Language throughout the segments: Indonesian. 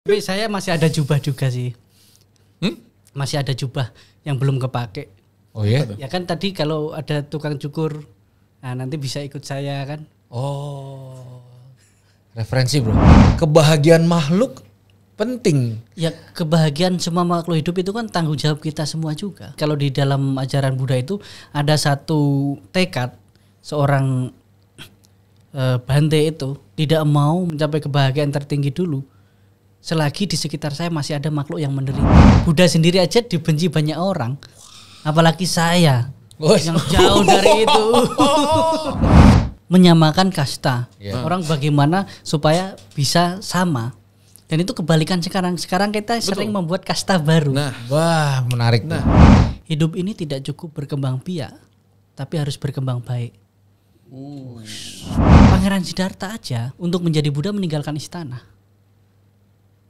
Tapi saya masih ada jubah juga sih. Masih ada jubah yang belum kepake. Oh iya? Ya kan tadi kalau ada tukang cukur, nah nanti bisa ikut saya kan. Oh, referensi bro. Kebahagiaan makhluk penting. Ya kebahagiaan semua makhluk hidup itu kan tanggung jawab kita semua juga. Kalau di dalam ajaran Buddha itu ada satu tekad seorang Bhante itu tidak mau mencapai kebahagiaan tertinggi dulu selagi di sekitar saya masih ada makhluk yang menderita. Buddha sendiri aja dibenci banyak orang, apalagi saya yang jauh dari itu. Menyamakan kasta orang, bagaimana supaya bisa sama. Dan itu kebalikan sekarang. Sekarang kita sering membuat kasta baru. Nah, wah menarik. Nah, hidup ini tidak cukup berkembang biak, tapi harus berkembang baik. Pangeran Siddhartha aja untuk menjadi Buddha meninggalkan istana.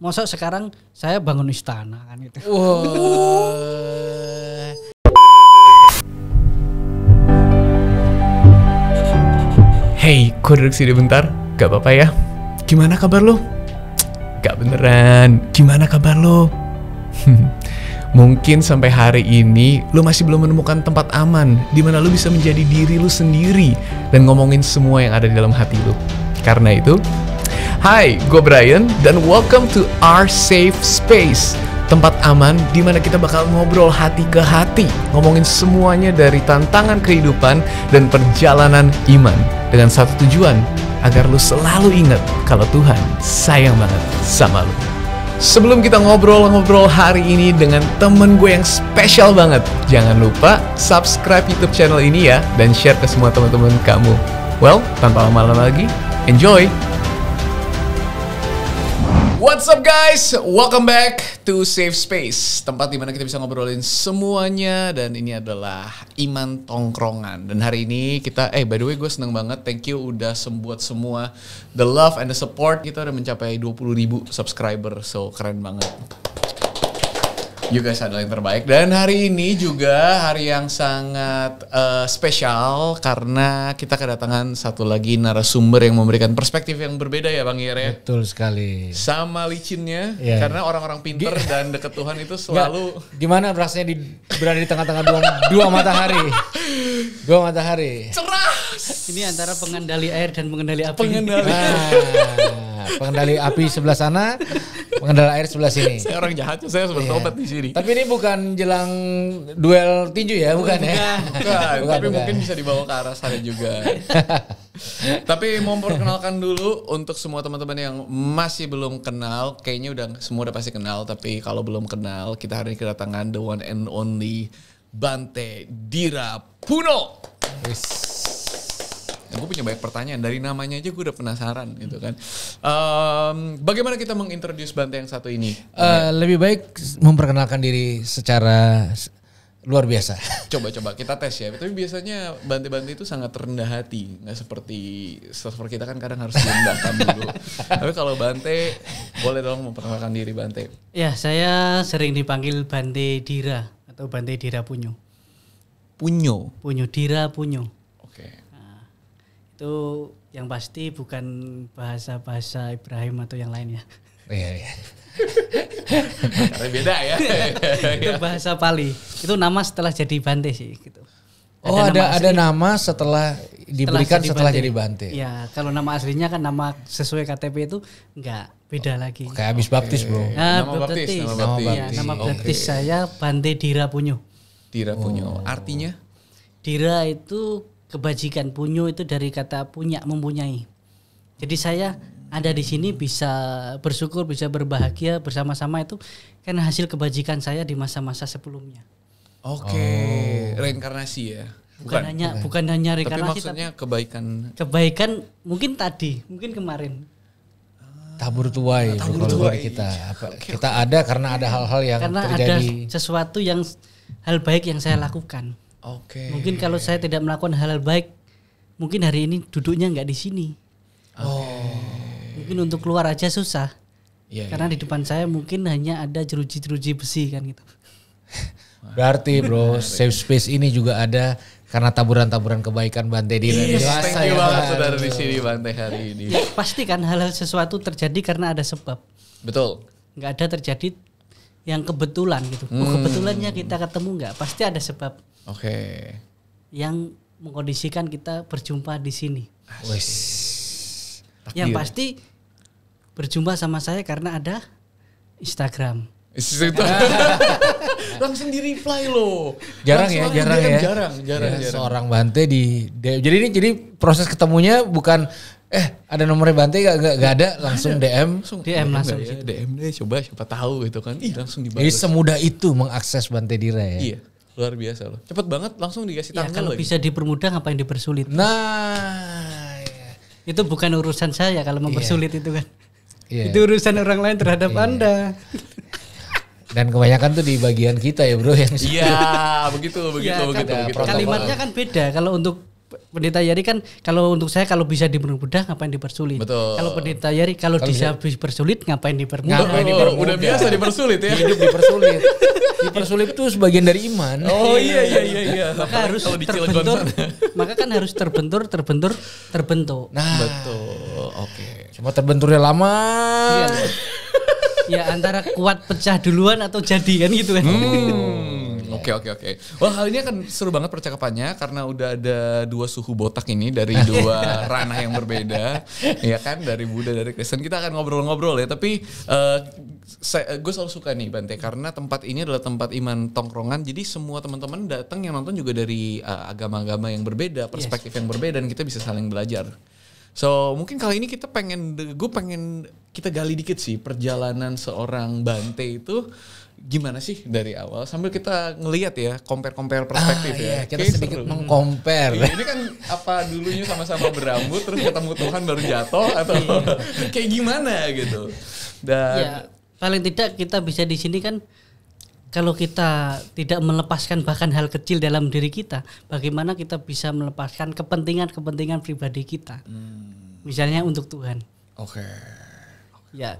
Masa sekarang saya bangun istana kan gitu. Hey, gue duduk sini bentar, gak apa-apa ya? Gimana kabar lo? Gak beneran, gimana kabar lo? Mungkin sampai hari ini lo masih belum menemukan tempat aman di mana lo bisa menjadi diri lo sendiri dan ngomongin semua yang ada di dalam hati lo. Karena itu, hai, gue Brian, dan welcome to our Safe Space. Tempat aman di mana kita bakal ngobrol hati ke hati, ngomongin semuanya dari tantangan kehidupan dan perjalanan iman. Dengan satu tujuan, agar lu selalu ingat kalau Tuhan sayang banget sama lu. Sebelum kita ngobrol-ngobrol hari ini dengan temen gue yang spesial banget, jangan lupa subscribe YouTube channel ini ya, dan share ke semua teman-teman kamu. Well, tanpa lama-lama lagi, enjoy! What's up guys? Welcome back to Safe Space, tempat dimana kita bisa ngobrolin semuanya, dan ini adalah Iman Tongkrongan. Dan hari ini kita, by the way gue seneng banget, thank you udah buat semua the love and the support. Kita udah mencapai 20.000 subscriber, so keren banget. You guys adalah yang terbaik. Dan hari ini juga hari yang sangat spesial karena kita kedatangan satu lagi narasumber yang memberikan perspektif yang berbeda ya Bang Yerry. Betul sekali. Sama licinnya, yeah. Karena orang-orang pinter dan dekat Tuhan itu selalu. Gimana rasanya berada di tengah-tengah dua matahari? Dua matahari. Cerah. Ini antara pengendali air dan pengendali api. Pengendali api sebelah sana, pengendali air sebelah sini. Saya orang jahat, saya seperti obat di sini. Tapi ini bukan jelang duel tinju ya, bukan ya? Bukan, tapi bukan. Mungkin bisa dibawa ke arah sana juga. Tapi mau memperkenalkan dulu untuk semua teman-teman yang masih belum kenal. Kayaknya udah semua udah pasti kenal, tapi kalau belum kenal, kita hari ini kedatangan the one and only Bhante Dhiraputto. Gue punya banyak pertanyaan, dari namanya aja gue udah penasaran gitu kan. Bagaimana kita mengintroduce Bhante yang satu ini? Lebih baik memperkenalkan diri secara luar biasa. Coba-coba kita tes ya. Tapi biasanya Bhante-Bhante itu sangat rendah hati. Nggak seperti server kita kan kadang harus diundangkan dulu. Tapi kalau Bhante, boleh dong memperkenalkan diri Bhante. Ya, saya sering dipanggil Bhante Dhira atau Bhante Dhiraputto. Punyo? Punyo, Dhiraputto. Itu yang pasti bukan bahasa-bahasa Ibrahim atau yang lainnya. Iya. Beda ya. Itu bahasa Pali. Itu nama setelah jadi Bhante sih gitu. Oh, ada nama setelah diberikan setelah jadi Bhante. Iya, kalau nama aslinya kan nama sesuai KTP itu enggak, beda lagi. Kayak habis baptis, Bro. Nama baptis. Nama baptis saya Bhante Dhiraputto. Dhiraputto. Artinya? Dhira itu kebajikan, punyo itu dari kata punya, mempunyai. Jadi saya ada di sini bisa bersyukur, bisa berbahagia bersama-sama itu karena hasil kebajikan saya di masa-masa sebelumnya. Oke, reinkarnasi ya. Bukan hanya reinkarnasi, tapi maksudnya kebaikan. Kebaikan mungkin tadi, mungkin kemarin. Tabur tuai, tabur tuai kita. Kita ada karena ada hal-hal yang terjadi. Karena ada sesuatu yang hal baik yang saya lakukan. Oke. Mungkin kalau saya tidak melakukan hal baik, mungkin hari ini duduknya nggak di sini. Mungkin untuk keluar aja susah, karena di depan saya mungkin hanya ada jeruji-jeruji besi kan gitu. Berarti bro, Safe Space ini juga ada karena taburan-taburan kebaikan Bhante Dhira. Thank you banget saudara di sini Bhante hari ini. Ya, pasti kan hal-hal sesuatu terjadi karena ada sebab. Betul. nggak ada terjadi yang kebetulan gitu. Kebetulannya kita ketemu nggak, pasti ada sebab. Oke. Yang mengkondisikan kita berjumpa di sini. Yang pasti berjumpa sama saya karena ada Instagram. Langsung di reply loh. Jarang ya. Seorang Bhante di jadi ini jadi proses ketemunya bukan ada nomornya Bhante gak ada, langsung ada. DM langsung. Ya, DM deh coba siapa tahu gitu kan. Langsung dibalas. Jadi semudah itu mengakses Bhante Dhira ya. Iya. Luar biasa loh. Cepet banget langsung dikasih tanggal. Kalau bisa dipermudah ngapain dipersulit? Nah, iya. Itu bukan urusan saya kalau mempersulit itu kan. Itu urusan orang lain terhadap Anda. Dan kebanyakan tuh di bagian kita ya bro. Iya begitu. Kalimatnya kan beda. Kalau untuk Pendeta Yerry kan, kalau untuk saya kalau bisa dipermudah ngapain dipersulit. Betul. Kalau Pendeta Yerry kalau bisa dipersulit ngapain dipermudah. Udah biasa dipersulit ya. Hidup dipersulit. Dipersulit itu sebagian dari iman. Oh iya. Maka harus terbentur. Maka kan harus terbentur. Nah. Betul. Oke. Cuma terbenturnya lama. Iya. Ya antara kuat pecah duluan atau jadi kan gitu kan. Oke. Wah, hal ini akan seru banget percakapannya karena udah ada dua suhu botak ini dari dua ranah yang berbeda, ya kan, dari Buddha dari Kristen. Kita akan ngobrol-ngobrol ya. Tapi gue selalu suka nih Bhante karena tempat ini adalah tempat Iman Tongkrongan. Jadi semua teman-teman datang yang nonton juga dari agama-agama yang berbeda, perspektif yang berbeda, dan kita bisa saling belajar. So mungkin kali ini kita pengen kita gali dikit sih perjalanan seorang Bhante itu gimana sih dari awal sambil kita ngelihat ya compare perspektif ya. Kita sedikit mengcompare. Ini kan apa dulunya sama-sama berambut terus ketemu Tuhan baru jatuh atau kayak gimana gitu. Dan ya, paling tidak kita bisa di sini kan kalau kita tidak melepaskan bahkan hal kecil dalam diri kita, bagaimana kita bisa melepaskan kepentingan pribadi kita, misalnya untuk Tuhan. Ya,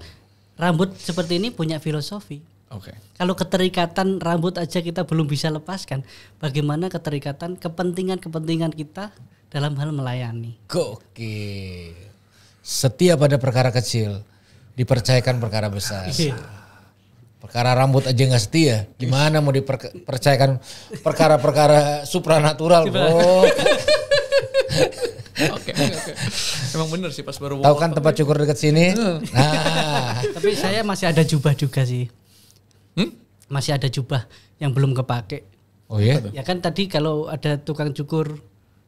rambut seperti ini punya filosofi. Kalau keterikatan rambut aja kita belum bisa lepaskan, bagaimana keterikatan kepentingan kita dalam hal melayani? Oke, setia pada perkara kecil, dipercayakan perkara besar. Perkara rambut aja nggak setia, gimana mau dipercayakan perkara-perkara supranatural, bro? Oke. Emang bener sih pas baru. Tahu kan tempat cukur dekat sini? Nah, tapi saya masih ada jubah juga sih. Masih ada jubah yang belum kepake. Oh iya? Ya kan tadi kalau ada tukang cukur,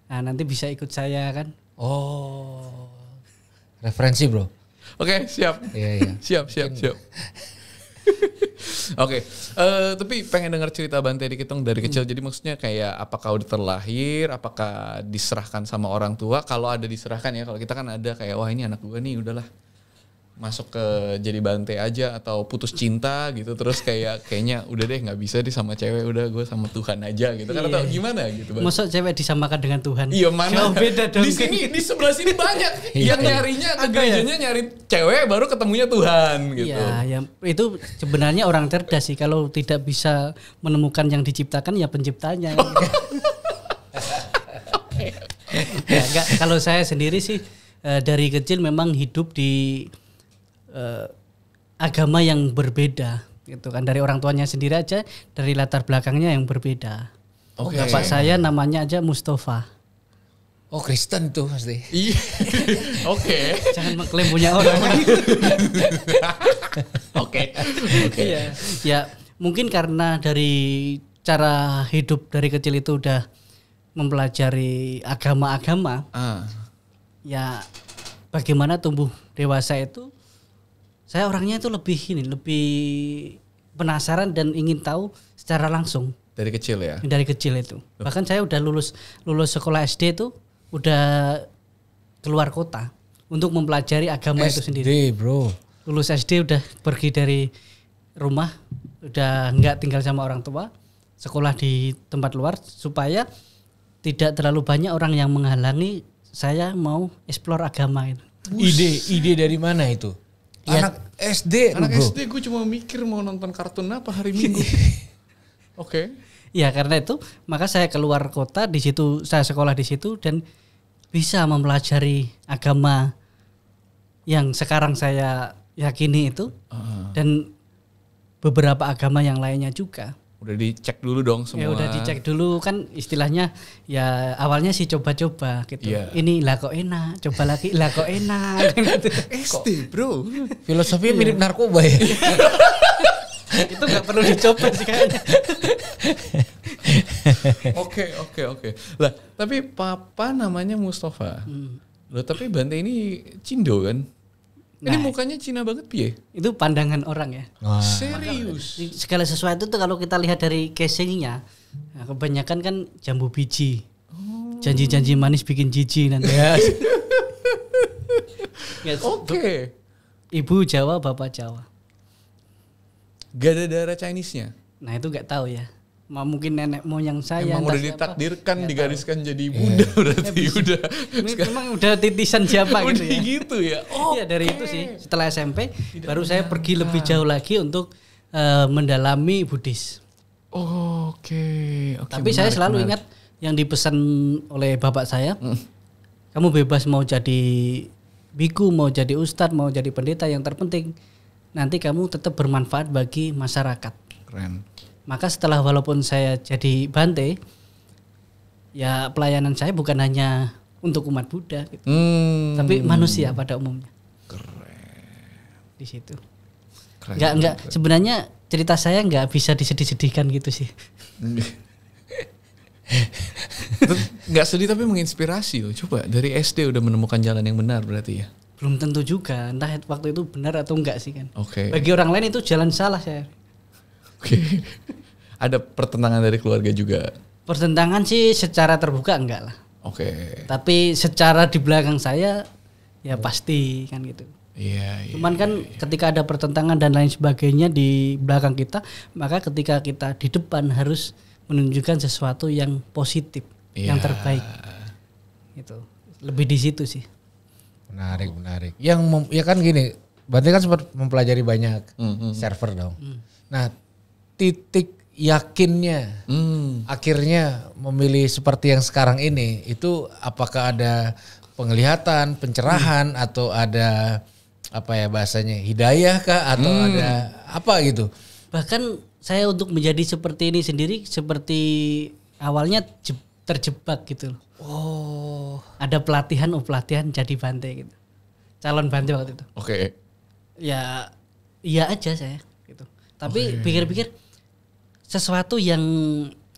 nah nanti bisa ikut saya kan? Oh, referensi bro. Oke, siap. Iya. Siap. Oke, tapi pengen dengar cerita Bhante dikit dong dari kecil. Jadi maksudnya kayak apakah udah terlahir, apakah diserahkan sama orang tua? Kalau ada diserahkan ya, kalau kita kan ada kayak wah ini anak gue nih udahlah masuk ke jadi Bhante aja atau putus cinta gitu terus kayaknya udah deh nggak bisa deh sama cewek, udah gue sama Tuhan aja gitu kan atau gimana gitu. Maksud cewek disamakan dengan Tuhan? Iya mana? Beda dong. Di sini di sebelah sini banyak yang nyarinya ke gerejanya nyari cewek baru ketemunya Tuhan gitu. Iya, itu sebenarnya orang cerdas sih kalau tidak bisa menemukan yang diciptakan ya penciptanya. Ya enggak, kalau saya sendiri sih dari kecil memang hidup di agama yang berbeda gitu kan, dari orang tuanya sendiri aja dari latar belakangnya yang berbeda. Bapak saya namanya aja Mustafa. Oh Kristen tuh pasti. Oke. Jangan mengklaim punya orang. Oke. Ya mungkin karena dari cara hidup dari kecil itu udah mempelajari agama-agama. Ya bagaimana tumbuh dewasa itu saya orangnya itu lebih penasaran dan ingin tahu secara langsung. Dari kecil ya? Dari kecil itu. Bahkan saya udah lulus sekolah SD itu udah keluar kota untuk mempelajari agama itu sendiri. Bro. Lulus SD udah pergi dari rumah, udah nggak tinggal sama orang tua, sekolah di tempat luar supaya tidak terlalu banyak orang yang menghalangi saya mau eksplor agama itu. Ide dari mana itu? Anak SD gue cuma mikir mau nonton kartun apa hari Minggu. Ya karena itu maka saya keluar kota, di situ saya sekolah di situ dan bisa mempelajari agama yang sekarang saya yakini itu, dan beberapa agama yang lainnya juga. Udah dicek dulu dong semua. Ya udah dicek dulu kan istilahnya ya awalnya sih coba-coba gitu. Yeah. Ini lah kok enak, coba lagi lah kok enak. Gitu. Esti bro, filosofi mirip narkoba ya. Itu nggak perlu dicoba sih kayaknya. Oke. Lah tapi papa namanya Mustafa. Loh, tapi Bhante ini Cindo kan? Nah, ini mukanya Cina banget piye? Itu pandangan orang ya. Wah. Serius. Segala sesuatu tuh kalau kita lihat dari casingnya, nah kebanyakan kan jambu biji. Oh. Janji-janji manis bikin jijik nanti. Yes. Yes. Oke. Ibu Jawa, bapak Jawa. Gak ada darah Chinese-nya? Nah itu gak tahu ya. Mungkin nenek moyang saya emang udah ditakdirkan, digariskan jadi Buddha berarti ya, udah. Memang udah titisan siapa gitu ya. Gitu ya. Oh, ya dari itu sih. Setelah SMP baru saya pergi lebih jauh lagi untuk mendalami Buddhis. Oke. Tapi menarik, saya selalu ingat yang dipesan oleh bapak saya. Kamu bebas mau jadi biku, mau jadi ustadz, mau jadi pendeta, yang terpenting nanti kamu tetap bermanfaat bagi masyarakat. Keren. Maka setelah walaupun saya jadi Bhante, ya pelayanan saya bukan hanya untuk umat Buddha, gitu, tapi manusia pada umumnya. Keren. Di situ. Enggak. Sebenarnya cerita saya nggak bisa disedih-sedihkan gitu sih. Nggak sedih tapi menginspirasi loh. Coba dari SD udah menemukan jalan yang benar berarti ya. Belum tentu juga. Entah waktu itu benar atau enggak sih kan. Oke. Bagi orang lain itu jalan salah saya. Oke. Ada pertentangan dari keluarga juga? Pertentangan sih secara terbuka enggak lah. Oke. Tapi secara di belakang saya ya pasti kan gitu. Iya. Cuman kan ketika ada pertentangan dan lain sebagainya di belakang kita, maka ketika kita di depan harus menunjukkan sesuatu yang positif, yang terbaik. Gitu. Lebih di situ sih. Menarik. Yang ya kan gini, Bhante kan sempat mempelajari banyak server dong. Nah, titik yakinnya akhirnya memilih seperti yang sekarang ini itu apakah ada penglihatan, pencerahan atau ada apa ya bahasanya, hidayah kah atau ada apa gitu? Bahkan saya untuk menjadi seperti ini sendiri seperti awalnya terjebak gitu loh. Oh, ada pelatihan jadi Bhante gitu. Calon Bhante waktu itu. Oke. Ya iya aja saya gitu. Tapi pikir-pikir sesuatu yang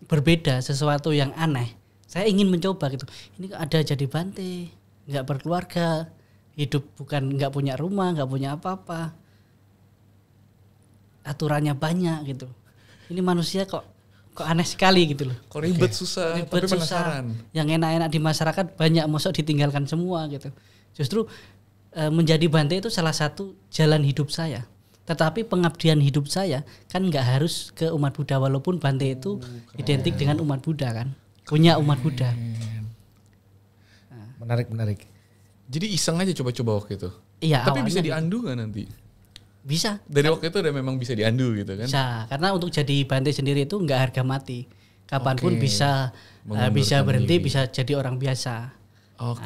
berbeda, sesuatu yang aneh. Saya ingin mencoba gitu. Ini ada jadi Bhante, nggak berkeluarga, hidup bukan nggak punya rumah, nggak punya apa-apa, aturannya banyak gitu. Ini manusia kok aneh sekali gitu loh. Kok ribet susah, tapi penasaran. Yang enak-enak di masyarakat banyak, mosok ditinggalkan semua gitu. Justru menjadi Bhante itu salah satu jalan hidup saya. Tetapi pengabdian hidup saya kan nggak harus ke umat Buddha, walaupun Bhante itu identik dengan umat Buddha kan, punya umat Buddha. Menarik. Jadi iseng aja coba-coba waktu itu. Iya. Tapi bisa diandu nggak nanti? Bisa. Dari waktu itu udah memang bisa diandu gitu kan? Bisa. Karena untuk jadi Bhante sendiri itu nggak harga mati. Kapanpun bisa berhenti, bisa jadi orang biasa. Nah,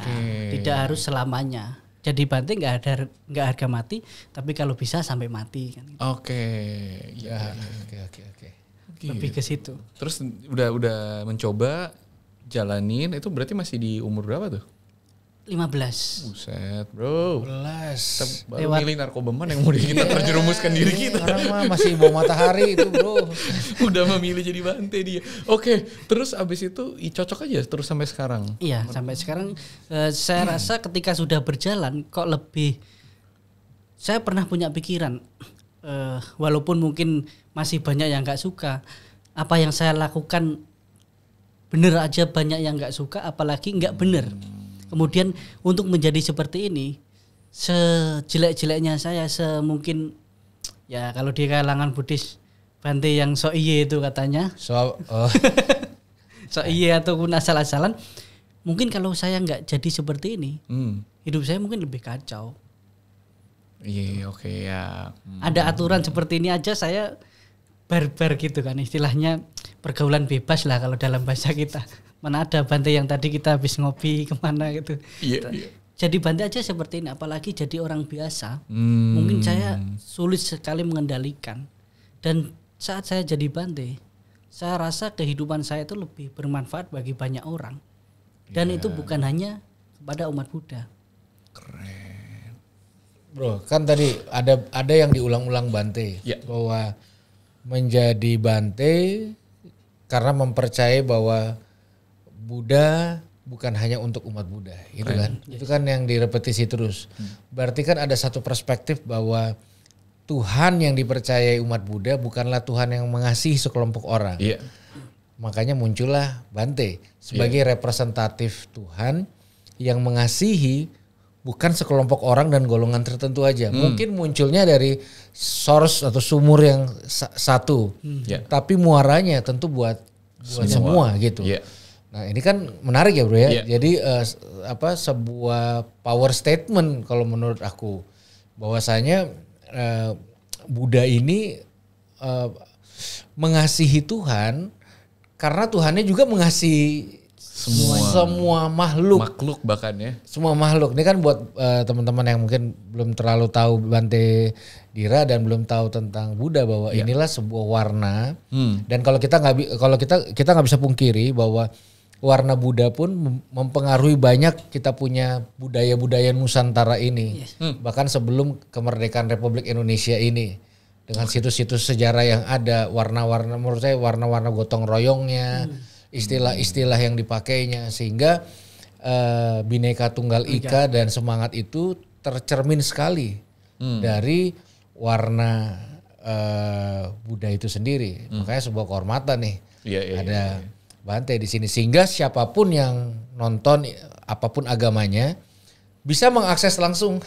tidak harus selamanya. Jadi Bhante nggak harga mati, tapi kalau bisa sampai mati kan. Oke. Lebih ke situ. Terus udah mencoba jalanin, itu berarti masih di umur berapa tuh? 15. Buset, bro. 15. Baru milih narkoba mana yang mau kita terjerumuskan diri kita. Orang mah masih bawa matahari itu, bro. Udah memilih jadi Bhante dia. Oke, terus abis itu cocok aja terus sampai sekarang. Iya, sampai sekarang saya rasa ketika sudah berjalan kok lebih, saya pernah punya pikiran walaupun mungkin masih banyak yang gak suka, apa yang saya lakukan bener aja banyak yang gak suka, apalagi gak bener. Kemudian untuk menjadi seperti ini, sejelek-jeleknya saya, semungkin ya kalau di kalangan Buddhis Bhante yang sok iye itu katanya. Sok iye ataupun asal-asalan. Mungkin kalau saya nggak jadi seperti ini, hidup saya mungkin lebih kacau. Iya, oke. Ada aturan seperti ini aja saya barbar gitu kan, istilahnya pergaulan bebas lah kalau dalam bahasa kita. Mana ada Bhante yang tadi kita habis ngopi kemana gitu. jadi Bhante aja seperti ini, apalagi jadi orang biasa. Mungkin saya sulit sekali mengendalikan. Dan saat saya jadi Bhante, saya rasa kehidupan saya itu lebih bermanfaat bagi banyak orang. Dan itu bukan hanya kepada umat Buddha. Keren. Bro, kan tadi ada yang diulang-ulang Bhante. Ya. Bahwa menjadi Bhante karena mempercayai bahwa Buddha bukan hanya untuk umat Buddha, gitu kan? Yes. Itu kan yang direpetisi terus. Berarti kan ada satu perspektif bahwa Tuhan yang dipercayai umat Buddha bukanlah Tuhan yang mengasihi sekelompok orang. Yeah. Makanya muncullah Bhante sebagai representatif Tuhan yang mengasihi bukan sekelompok orang dan golongan tertentu aja. Mungkin munculnya dari source atau sumur yang satu, tapi muaranya tentu buat semua gitu. Yeah. Nah ini kan menarik ya bro ya, jadi sebuah power statement kalau menurut aku, bahwasanya Buddha ini mengasihi Tuhan karena Tuhannya juga mengasihi semua makhluk bahkan ya, semua makhluk. Ini kan buat teman-teman yang mungkin belum terlalu tahu Bhante Dhira dan belum tahu tentang Buddha, bahwa inilah sebuah warna. Dan kalau kita nggak bisa pungkiri bahwa warna Buddha pun mempengaruhi banyak kita punya budaya-budaya Nusantara ini. Bahkan sebelum kemerdekaan Republik Indonesia ini. Dengan situs-situs sejarah yang ada, warna-warna, menurut saya warna-warna gotong royongnya, istilah-istilah yang dipakainya. Sehingga Bhinneka Tunggal Ika dan semangat itu tercermin sekali dari warna Buddha itu sendiri. Makanya sebuah kehormatan nih. Ada Bhante di sini, sehingga siapapun yang nonton apapun agamanya bisa mengakses langsung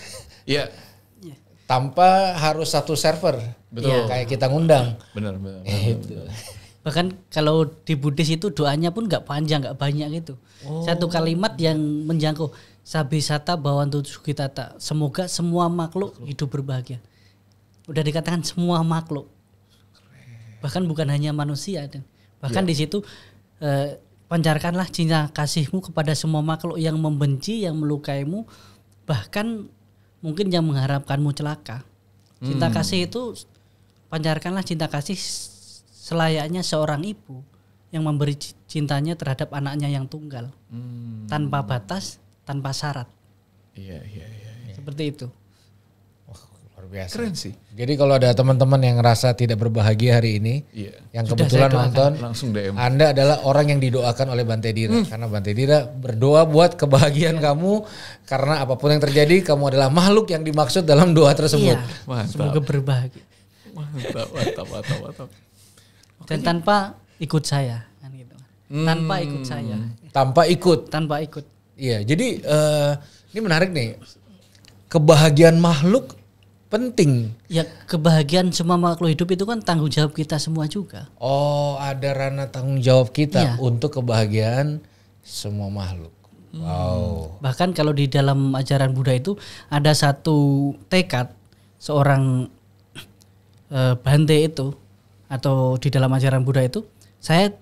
tanpa harus satu server. Betul. Kayak kita ngundang. Benar. Bahkan kalau di Buddhis itu doanya pun nggak panjang, nggak banyak gitu. Satu kalimat yang menjangkau. Sabisata bawantu sugitata. Semoga semua makhluk hidup berbahagia. Udah dikatakan semua makhluk. Bahkan bukan hanya manusia. Bahkan di situ pancarkanlah cinta kasihmu kepada semua makhluk yang membenci, yang melukaimu, bahkan mungkin yang mengharapkanmu celaka. Cinta kasih itu pancarkanlah cinta kasih selayaknya seorang ibu yang memberi cintanya terhadap anaknya yang tunggal, tanpa batas, tanpa syarat. Iya. Seperti itu. Luar biasa. Keren sih. Jadi kalau ada teman-teman yang ngerasa tidak berbahagia hari ini, yang sudah kebetulan nonton, langsung DM. Anda adalah orang yang didoakan oleh Bhante Dhira, karena Bhante Dhira berdoa buat kebahagiaan kamu, karena apapun yang terjadi kamu adalah makhluk yang dimaksud dalam doa tersebut. Mantap. Semoga berbahagia. Mantap. Dan tanpa ikut saya, kan gitu. Tanpa ikut. Iya, jadi ini menarik nih. Kebahagiaan makhluk penting. Ya, kebahagiaan semua makhluk hidup itu kan tanggung jawab kita semua juga. Oh, ada ranah tanggung jawab kita untuk kebahagiaan semua makhluk. Wow. Bahkan kalau di dalam ajaran Buddha itu ada satu tekad seorang Bhante itu, atau di dalam ajaran Buddha itu, saya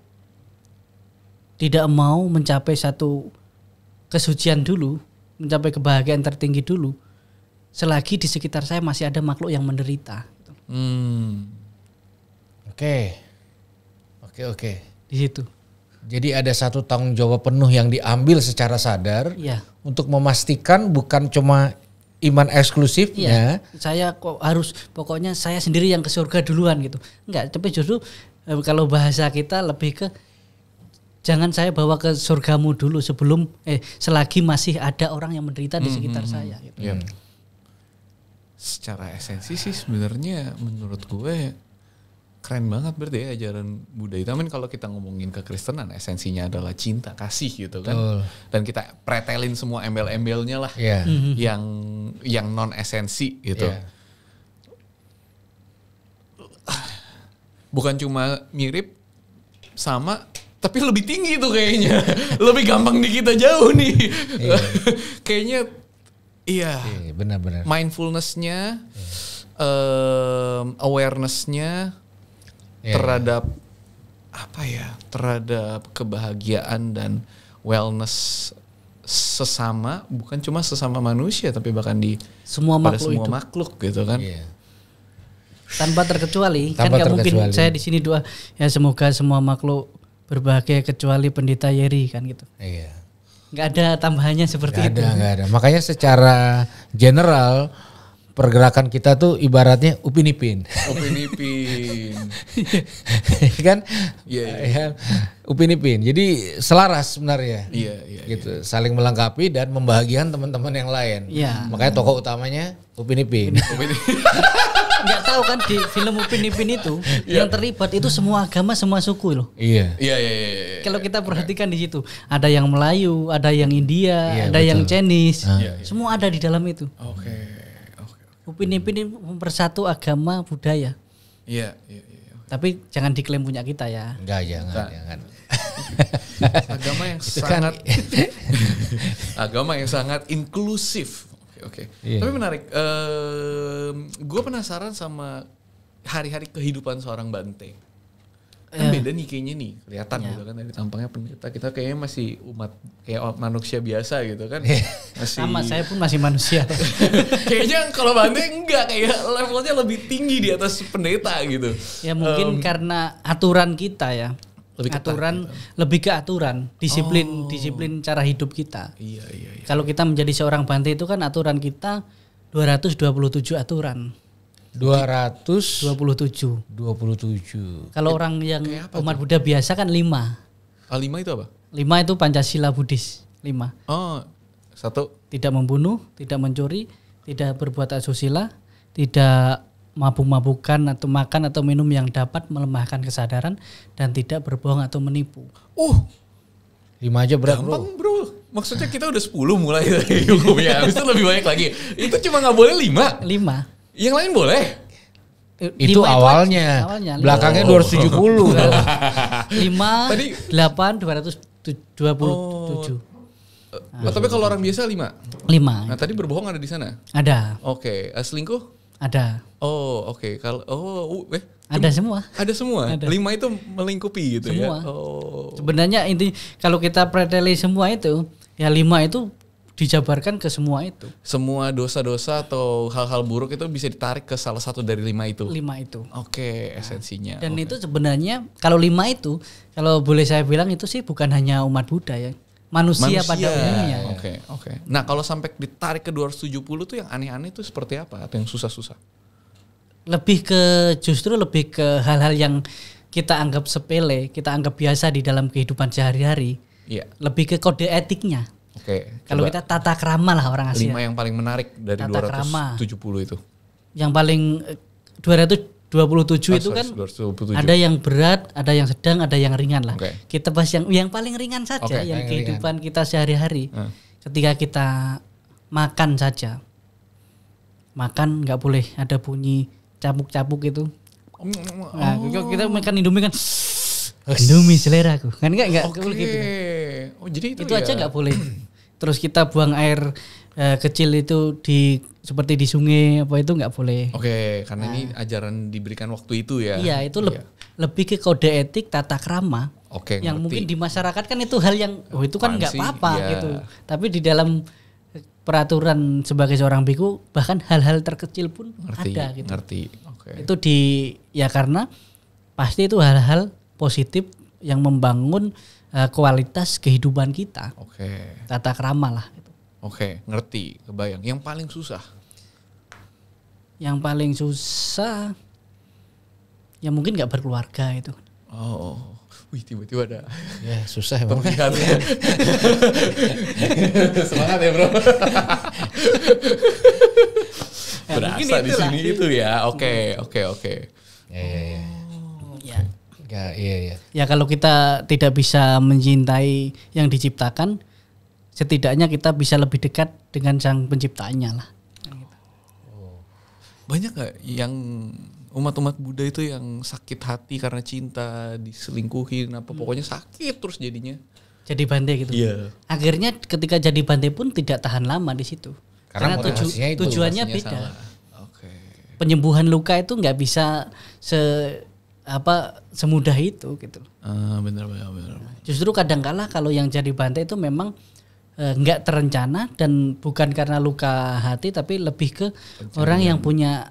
tidak mau mencapai satu kesucian dulu, mencapai kebahagiaan tertinggi dulu, selagi di sekitar saya masih ada makhluk yang menderita. Oke. Di situ. Jadi ada satu tanggung jawab penuh yang diambil secara sadar untuk memastikan bukan cuma iman eksklusifnya. Saya kok harus pokoknya saya sendiri yang ke surga duluan gitu. Enggak, tapi justru kalau bahasa kita lebih ke jangan saya bawa ke surgamu dulu sebelum selagi masih ada orang yang menderita di sekitar saya. Gitu. Secara esensi sih sebenarnya menurut gue keren banget berarti ya ajaran Buddha itu. Amin, kalau kita ngomongin kekristenan esensinya adalah cinta kasih gitu kan. Dan kita pretelin semua embel-embelnya lah yang non esensi gitu. Bukan cuma mirip sama tapi lebih tinggi tuh kayaknya. Lebih gampang di kita jauh nih. Kayaknya benar-benar. Mindfulness-nya, awareness-nya terhadap terhadap kebahagiaan dan wellness sesama, bukan cuma sesama manusia tapi bahkan di semua makhluk, semua makhluk gitu kan. Iya. Tanpa terkecuali. Tanpa kan terkecuali. Gak mungkin saya di sini doa ya semoga semua makhluk berbahagia kecuali Pendeta Yerry kan gitu. Iya. Gak ada tambahannya seperti gak itu. Ada, gak ada. Makanya secara general pergerakan kita tuh ibaratnya Upin Ipin. Upin Ipin. Kan? Iya. Yeah. Upin Ipin. Jadi selaras sebenarnya. Iya, yeah, yeah, gitu. Yeah. Saling melengkapi dan membahagiakan teman-teman yang lain. Yeah. Makanya tokoh utamanya Upin Ipin. Nggak tahu kan di film Upin Ipin itu yang terlibat itu semua agama, semua suku loh. Iya. Iya, iya, iya. Kalau kita perhatikan di situ ada yang Melayu, ada yang India, ada betul. Yang Chinese. Semua ada di dalam itu. Oke. Okay. Okay. Upin Ipin mempersatu agama, budaya. Iya, iya, iya. Okay. Tapi jangan diklaim punya kita ya. Enggak, jangan, jangan. Agama yang sangat agama yang sangat inklusif. Oke, okay. Yeah. Tapi menarik. Gue penasaran sama hari-hari kehidupan seorang Bhante. Kan beda nih kayaknya nih, kelihatan gitu kan dari tampangnya pendeta. Kita kayaknya masih umat, kayak manusia biasa gitu kan. Masih... Sama, saya pun masih manusia. Kayaknya kalau Bhante enggak, kayak levelnya lebih tinggi di atas pendeta gitu. Ya mungkin karena aturan kita ya. Lebih aturan, lebih ke aturan, disiplin, disiplin cara hidup kita. Iya, iya, iya. Kalau kita menjadi seorang Bhante itu kan aturan kita 227 aturan. 227. 27. Kalau orang yang umat Buddha biasa kan 5. Ah, 5 itu apa? 5 itu Pancasila Buddhis. 5. Oh, 1. Tidak membunuh, tidak mencuri, tidak berbuat asusila, tidak mabuk-mabukan atau makan atau minum yang dapat melemahkan kesadaran dan tidak berbohong atau menipu. 5 aja berat gampang, bro. Maksudnya kita udah 10 mulai dari hukumnya. Habis itu lebih banyak lagi. Itu cuma nggak boleh 5. Yang lain boleh. Itu awalnya. Belakangnya 270. 5, 8, 227. Tapi kalau orang biasa 5. Nah, tadi berbohong ada di sana? Ada. Oke, selingkuh? Ada. Oke. Kalau ada semua. Ada semua. 5 itu melingkupi gitu semua. Ya. Sebenarnya inti kalau kita preteli semua itu, ya 5 itu dijabarkan ke semua itu. Semua dosa-dosa atau hal-hal buruk itu bisa ditarik ke salah satu dari 5 itu. 5 itu. Oke, esensinya. Dan itu sebenarnya kalau 5 itu, kalau boleh saya bilang itu sih bukan hanya umat Buddha ya. Manusia pada umumnya. Oke. Nah, kalau sampai ditarik ke 270 tuh yang aneh-aneh itu seperti apa? Atau yang susah-susah? Lebih ke justru lebih ke hal-hal yang kita anggap sepele, kita anggap biasa di dalam kehidupan sehari-hari. Iya. Lebih ke kode etiknya. Oke. Kalau kita tata krama lah orang Asia. 5 yang paling menarik dari tata 270 krama. Itu. Yang paling 227 itu kan 227. Ada yang berat, ada yang sedang, ada yang ringan lah. Okay. Kita bahas yang paling ringan saja, yang kehidupan ringan. Kita sehari-hari. Ketika kita makan saja, makan nggak boleh ada bunyi capuk-capuk itu. Nah, kita makan Indomie kan, Indomie selera aku, kan nggak boleh gitu. Jadi itu aja nggak boleh. Terus kita buang air kecil itu di seperti di sungai apa itu nggak boleh. Oke, karena ini ajaran diberikan waktu itu ya. Iya, itu lebih ke kode etik tata krama. Oke, yang ngerti. Mungkin di masyarakat kan itu hal yang itu kan nggak apa-apa gitu. Tapi di dalam peraturan sebagai seorang biku bahkan hal-hal terkecil pun ngerti, ada gitu. Ngerti. Oke. Itu di karena pasti itu hal-hal positif yang membangun kualitas kehidupan kita. Oke. Tata krama lah. Oke, ngerti, kebayang. Yang paling susah? Yang paling susah, ya mungkin gak berkeluarga itu. Wih tiba-tiba ada. Ya susah emang. Semangat ya bro. Berasa di sini itu ya, oke. Ya. Ya kalau kita tidak bisa mencintai yang diciptakan, setidaknya kita bisa lebih dekat dengan sang penciptanya lah. Banyak gak yang umat-umat Buddha itu yang sakit hati karena cinta, diselingkuhin apa pokoknya sakit terus jadinya. Jadi Bhante gitu. Yeah. Akhirnya ketika jadi Bhante pun tidak tahan lama di situ. Karena tujuannya beda. Okay. Penyembuhan luka itu nggak bisa semudah itu gitu. Benar. Justru kadang kala kalau yang jadi Bhante itu memang nggak terencana dan bukan karena luka hati, tapi lebih ke pencarian. Orang yang punya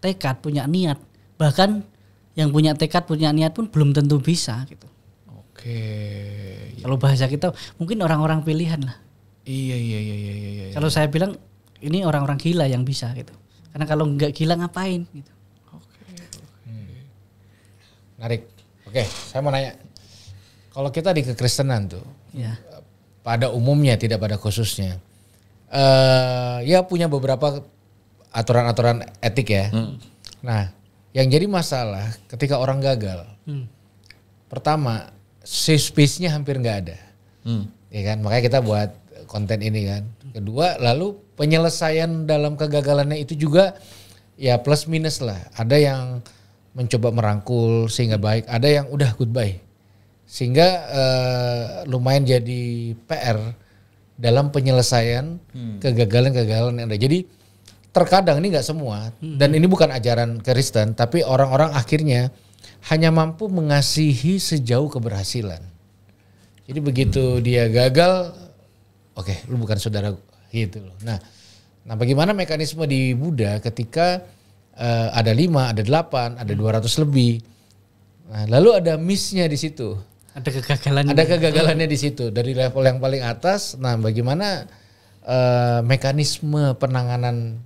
tekad, punya niat. Bahkan yang punya tekad, punya niat pun belum tentu bisa gitu. Oke. Kalau bahasa kita mungkin orang-orang pilihan lah. Iya. Kalau saya bilang ini orang-orang gila yang bisa gitu. Karena kalau nggak gila ngapain gitu. Oke. Menarik. Oke, saya mau nanya. Kalau kita di kekristenan tuh, ya. Pada umumnya tidak pada khususnya, ya punya beberapa aturan-aturan etik ya. Nah, yang jadi masalah ketika orang gagal, pertama safe space-nya hampir nggak ada, ya kan? Makanya kita buat konten ini kan. Kedua, lalu penyelesaian dalam kegagalannya itu juga ya plus minus lah. Ada yang mencoba merangkul sehingga baik, ada yang udah goodbye. Sehingga lumayan jadi PR dalam penyelesaian kegagalan-kegagalan yang ada. Jadi terkadang ini nggak semua, dan ini bukan ajaran Kristen, tapi orang-orang akhirnya hanya mampu mengasihi sejauh keberhasilan. Jadi begitu dia gagal, oke, lu bukan saudara gitu loh. Nah, bagaimana mekanisme di Buddha ketika ada 5, ada 8, ada 200 lebih. Nah, lalu ada miss-nya di situ. Ada kegagalannya di situ dari level yang paling atas. Nah, bagaimana mekanisme penanganan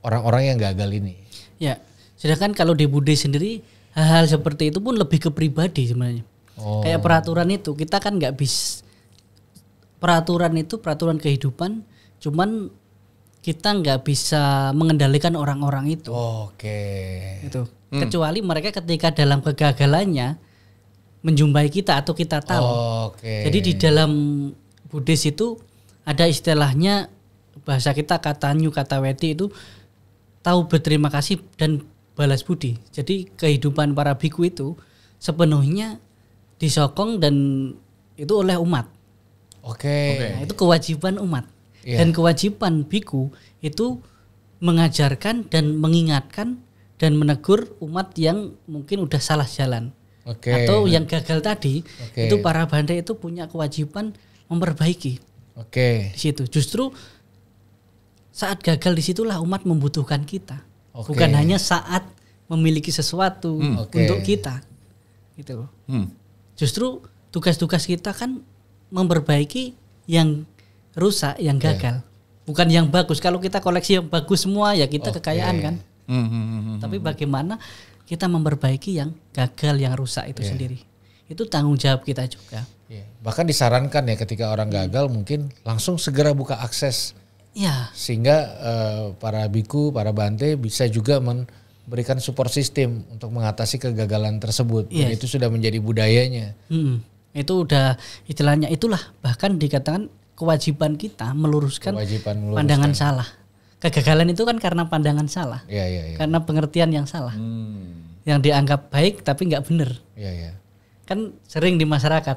orang-orang yang gagal ini? Ya, sedangkan kalau di Buddha sendiri hal-hal seperti itu pun lebih ke pribadi sebenarnya. Oh. Kayak peraturan itu kita kan nggak bisa. Peraturan itu peraturan kehidupan, cuman kita nggak bisa mengendalikan orang-orang itu. Oke. Itu kecuali mereka ketika dalam kegagalannya menjumpai kita atau kita tahu. Oke. Jadi di dalam Buddhis itu ada istilahnya bahasa kita katanyu kata weti itu tahu berterima kasih dan balas budi. Jadi kehidupan para biku itu sepenuhnya disokong dan itu oleh umat. Oke. Nah, itu kewajiban umat. Yeah. Dan kewajiban biku itu mengajarkan dan mengingatkan dan menegur umat yang mungkin udah salah jalan. Okay. Atau yang gagal tadi. Okay. Itu para bhante itu punya kewajiban memperbaiki. Oke. Di situ justru saat gagal disitulah umat membutuhkan kita. Okay. Bukan hanya saat memiliki sesuatu untuk kita. Gitu loh. Justru tugas-tugas kita kan memperbaiki yang rusak, yang gagal, bukan yang bagus. Kalau kita koleksi yang bagus semua ya kita kekayaan kan. Tapi bagaimana kita memperbaiki yang gagal, yang rusak itu sendiri. Itu tanggung jawab kita juga. Bahkan disarankan ya ketika orang gagal mungkin langsung segera buka akses. Sehingga para biku, para bhante bisa juga memberikan support system untuk mengatasi kegagalan tersebut. Dan itu sudah menjadi budayanya. Itu udah istilahnya itulah bahkan dikatakan kewajiban kita meluruskan pandangan salah. Kegagalan itu kan karena pandangan salah, karena pengertian yang salah, yang dianggap baik tapi nggak benar. Kan sering di masyarakat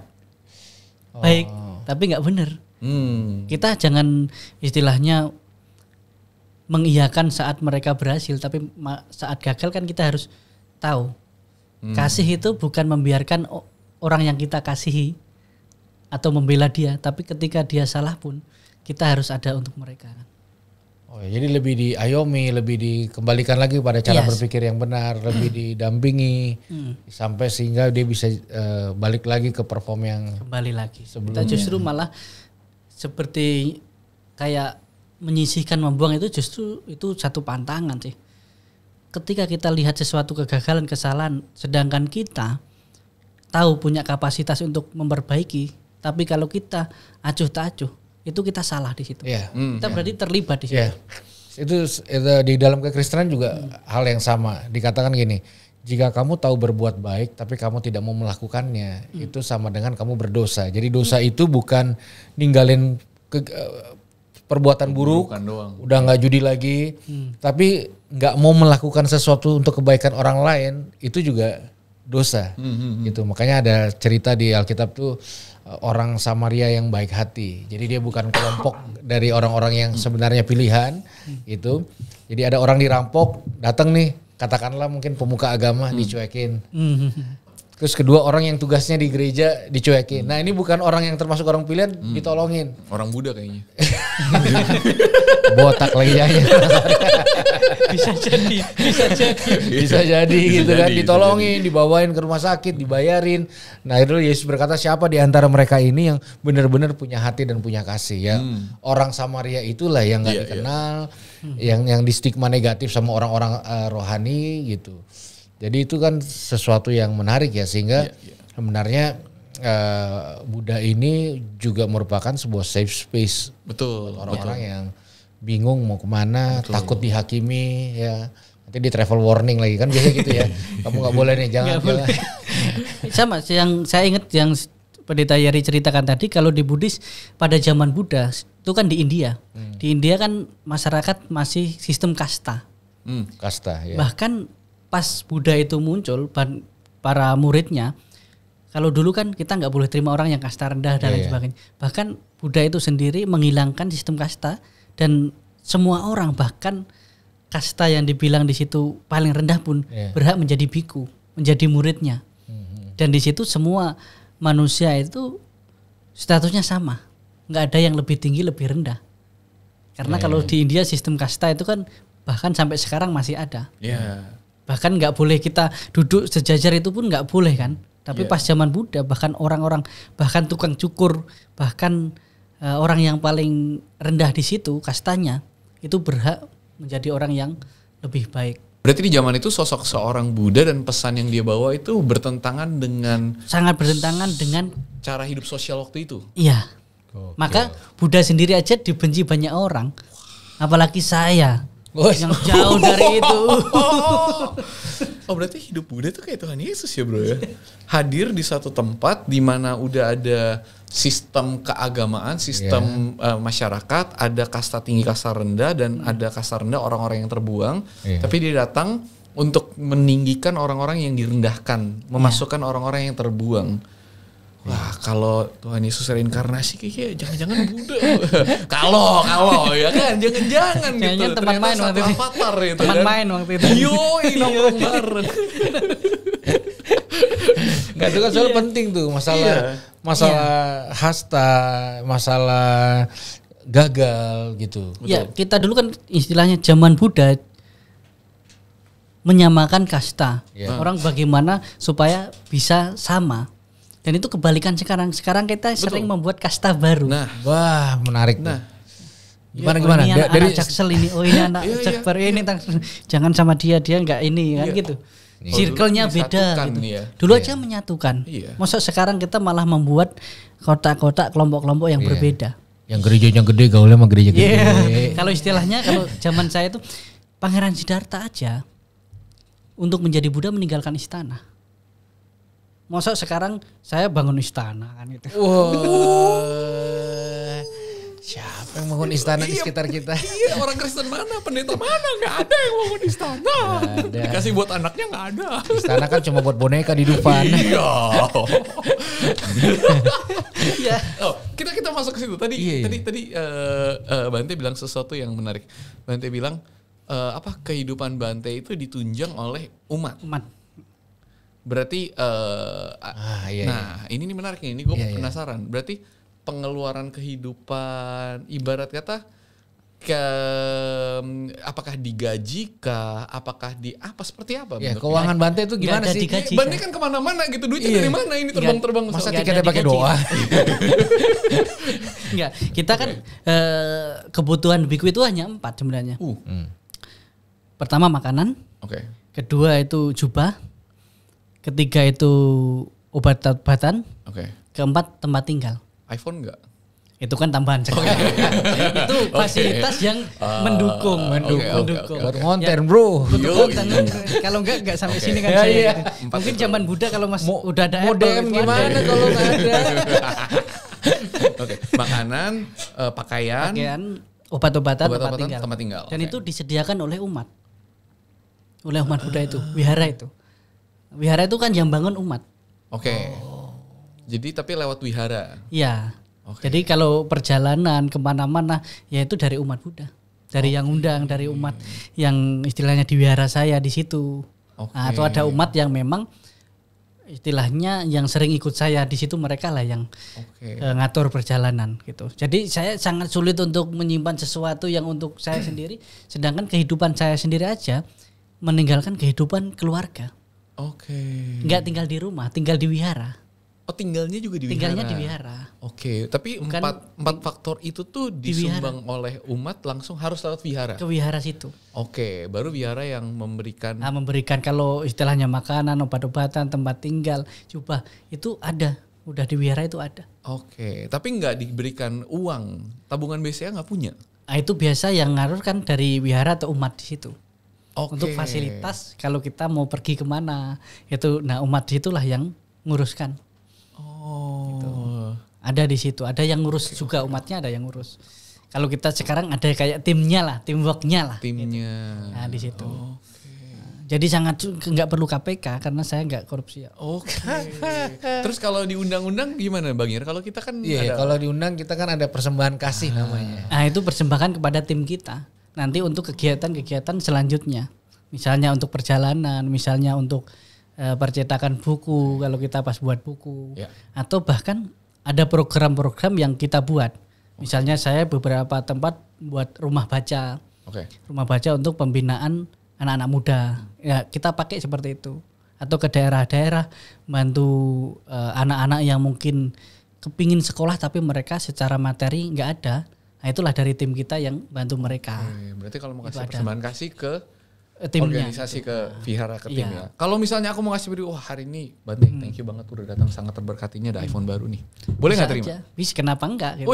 baik tapi nggak benar. Kita jangan istilahnya mengiyakan saat mereka berhasil, tapi saat gagal kan kita harus tahu kasih itu bukan membiarkan orang yang kita kasihi atau membela dia, tapi ketika dia salah pun kita harus ada untuk mereka. Jadi lebih diayomi, lebih dikembalikan lagi pada cara berpikir yang benar, lebih didampingi sampai sehingga dia bisa balik lagi ke perform yang kembali lagi sebelumnya. Kita justru malah seperti kayak menyisihkan, membuang itu justru itu satu pantangan sih. Ketika kita lihat sesuatu kegagalan, kesalahan, sedangkan kita tahu punya kapasitas untuk memperbaiki, tapi kalau kita acuh tak acuh, itu kita salah di situ. Kita berarti terlibat di situ. Itu di dalam kekristenan juga hal yang sama. Dikatakan gini, jika kamu tahu berbuat baik tapi kamu tidak mau melakukannya, itu sama dengan kamu berdosa. Jadi dosa itu bukan ninggalin perbuatan buruk, udah nggak judi lagi, tapi nggak mau melakukan sesuatu untuk kebaikan orang lain, itu juga dosa. Gitu. Makanya ada cerita di Alkitab tuh orang Samaria yang baik hati. Jadi dia bukan kelompok dari orang-orang yang sebenarnya pilihan gitu. Jadi ada orang dirampok, datang nih katakanlah mungkin pemuka agama dicuekin. Terus kedua orang yang tugasnya di gereja dicuekin. Nah ini bukan orang yang termasuk orang pilihan, ditolongin. Orang Buddha kayaknya. Botak lagi aja. Bisa jadi gitu kan. Ditolongin, dibawain ke rumah sakit, dibayarin. Nah itu Yesus berkata siapa di antara mereka ini yang benar-benar punya hati dan punya kasih ya. Orang Samaria itulah yang gak dikenal. Yang di stigma negatif sama orang-orang rohani gitu. Jadi itu kan sesuatu yang menarik ya, sehingga sebenarnya Buddha ini juga merupakan sebuah safe space. Betul. Orang-orang yang bingung mau kemana, takut dihakimi ya. Nanti di travel warning lagi kan biasa gitu ya. Kamu nggak boleh nih, jangan. Boleh. Sama yang saya ingat yang Pendeta Yerry ceritakan tadi, kalau di Buddhis pada zaman Buddha itu kan di India. Di India kan masyarakat masih sistem kasta. Kasta ya. Bahkan pas Buddha itu muncul, para muridnya, kalau dulu kan kita nggak boleh terima orang yang kasta rendah dan lain sebagainya. Bahkan Buddha itu sendiri menghilangkan sistem kasta dan semua orang, bahkan kasta yang dibilang di situ paling rendah pun berhak menjadi biku, menjadi muridnya. Dan di situ semua manusia itu statusnya sama, nggak ada yang lebih tinggi lebih rendah. Karena kalau di India sistem kasta itu kan bahkan sampai sekarang masih ada. Bahkan nggak boleh kita duduk sejajar itu pun nggak boleh kan. Tapi pas zaman Buddha bahkan orang-orang, bahkan tukang cukur, bahkan orang yang paling rendah di situ kastanya itu berhak menjadi orang yang lebih baik. Berarti di zaman itu sosok seorang Buddha dan pesan yang dia bawa itu bertentangan dengan, sangat bertentangan dengan cara hidup sosial waktu itu. Iya. Okay. Maka Buddha sendiri aja dibenci banyak orang. Apalagi saya. Yang jauh dari itu. Oh berarti hidup Buddha tuh kayak Tuhan Yesus ya bro ya. Hadir di satu tempat di mana udah ada sistem keagamaan, sistem masyarakat, ada kasta tinggi, kasta rendah, dan ada kasta rendah orang-orang yang terbuang. Tapi dia datang untuk meninggikan orang-orang yang direndahkan, memasukkan orang-orang yang terbuang. Wah, kalau Tuhan Yesus reinkarnasi kayak jangan-jangan Buddha. Kalau ya kan, jangan-jangan gitu. Teman main waktu itu. Avatar itu. Teman main waktu itu. Yoi, nongkrong bareng. Enggak, itu kan soal penting tuh, masalah hasta, masalah gagal gitu. Ya, kita dulu kan istilahnya zaman Buddha menyamakan kasta. Orang bagaimana supaya bisa sama. Dan itu kebalikan sekarang kita sering membuat kasta baru. Nah, wah menarik. Nah, gimana? Ini dari Jaksel ini, oh ini anak Jakbar ini, jangan sama dia nggak ini kan gitu. Circle-nya beda. Gitu. Ya. Dulu aja menyatukan. Maksud sekarang kita malah membuat kotak-kotak, kelompok-kelompok yang berbeda. Yang gerejanya gede, gaulnya sama gereja gede. Kalau istilahnya, kalau zaman saya itu Pangeran Siddhartha aja untuk menjadi Buddha meninggalkan istana. Masa sekarang saya bangun istana kan gitu. Wow. Siapa yang bangun istana di sekitar kita? Iya, orang Kristen mana, pendeta mana, nggak ada yang bangun istana. Dikasih buat anaknya nggak ada. Istana kan cuma buat boneka di depan. Iya. Iya. Oh, kita masuk ke situ. Tadi Bhante bilang sesuatu yang menarik. Bhante bilang kehidupan Bhante itu ditunjang oleh umat. Berarti, ini nih menarik nih, ini gue penasaran. Berarti pengeluaran kehidupan, ibarat kata, apakah digaji kah, apakah seperti apa? Ya, keuangan Bhante itu gimana sih? Bhante kan kemana-mana gitu, duitnya dari mana ini terbang-terbang? Masa tiketnya pakai doa? Enggak, kita kan kebutuhan biku itu hanya 4 sebenarnya. Pertama makanan, kedua itu jubah, ketiga itu obat-obatan, keempat tempat tinggal. iPhone enggak? Itu kan tambahan. Itu fasilitas yang mendukung. Buat konten ya, bro. Kalau enggak sampai sini kan saya. Iya. Mungkin zaman Buddha kalau udah ada modem gimana kalau enggak ada. Makanan, pakaian, obat-obatan, tempat tinggal. Dan itu disediakan oleh umat. Oleh umat Buddha itu, wihara itu. Wihara itu kan yang bangun umat. Jadi tapi lewat wihara. Iya. Jadi kalau perjalanan kemana-mana ya itu dari umat Buddha, dari yang undang, dari umat yang istilahnya di wihara saya di situ. Atau ada umat yang memang istilahnya yang sering ikut saya di situ, mereka lah yang ngatur perjalanan gitu. Jadi saya sangat sulit untuk menyimpan sesuatu yang untuk saya sendiri, sedangkan kehidupan saya sendiri aja meninggalkan kehidupan keluarga. Nggak tinggal di rumah, tinggal di wihara. Tinggalnya juga di wihara. Tinggalnya di wihara. Tapi bukan, empat faktor itu tuh disumbang oleh umat langsung harus lewat wihara. Ke wihara situ. Baru wihara yang memberikan. Nah, memberikan kalau istilahnya makanan, obat-obatan, tempat tinggal, jubah itu ada, udah di wihara itu ada. Tapi nggak diberikan uang, tabungan BCA nggak punya. Nah, itu biasa yang ngaruh kan dari wihara atau umat di situ. Untuk fasilitas kalau kita mau pergi kemana itu, nah umat itulah yang nguruskan. Gitu. Ada di situ, ada yang ngurus juga umatnya, ada yang ngurus. Kalau kita sekarang ada kayak timnya lah, teamworknya lah. Timnya. Gitu. Nah di situ. Jadi sangat nggak perlu KPK karena saya nggak korupsi. Terus kalau di undang-undang gimana Bang Ir? Kalau kita kan kalau diundang kita kan ada persembahan kasih namanya. Nah itu persembahan kepada tim kita. Nanti untuk kegiatan-kegiatan selanjutnya, misalnya untuk perjalanan, misalnya untuk percetakan buku kalau kita pas buat buku, atau bahkan ada program-program yang kita buat. Misalnya saya beberapa tempat buat rumah baca, rumah baca untuk pembinaan anak-anak muda. Ya kita pakai seperti itu, atau ke daerah-daerah bantu anak-anak yang mungkin kepingin sekolah tapi mereka secara materi nggak ada. Nah itulah dari tim kita yang bantu mereka. Berarti kalau mau kasih itu persembahan ada. Kasih ke timnya, organisasi gitu. Ke vihara, ke tim ya. Kalau misalnya aku mau ngasih video, wah hari ini Bante thank you banget udah datang, sangat terberkatinya ada iPhone baru nih, boleh nggak terima? Bisa, kenapa enggak gitu.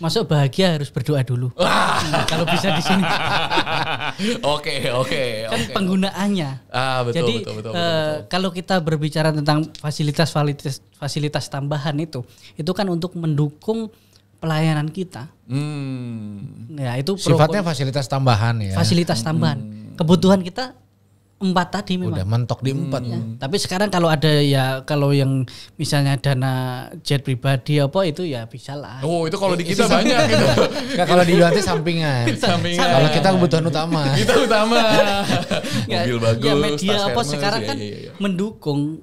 Masuk bahagia harus berdoa dulu. Kalau bisa di sini. Kan penggunaannya. Betul, jadi betul. Kalau kita berbicara tentang fasilitas tambahan itu kan untuk mendukung pelayanan kita. Ya itu sifatnya fasilitas tambahan ya. Fasilitas tambahan. Kebutuhan kita 4 tadi memang. Udah mentok di 4. Ya. Tapi sekarang kalau ada ya, kalau yang misalnya dana jet pribadi apa itu ya bisa lah. Itu kalau di kita banyak gitu. Kalau di Bante sampingan. Kalau kita kebutuhan utama. Kita utama. Mobil bagus. Ya media apa sekarang kan mendukung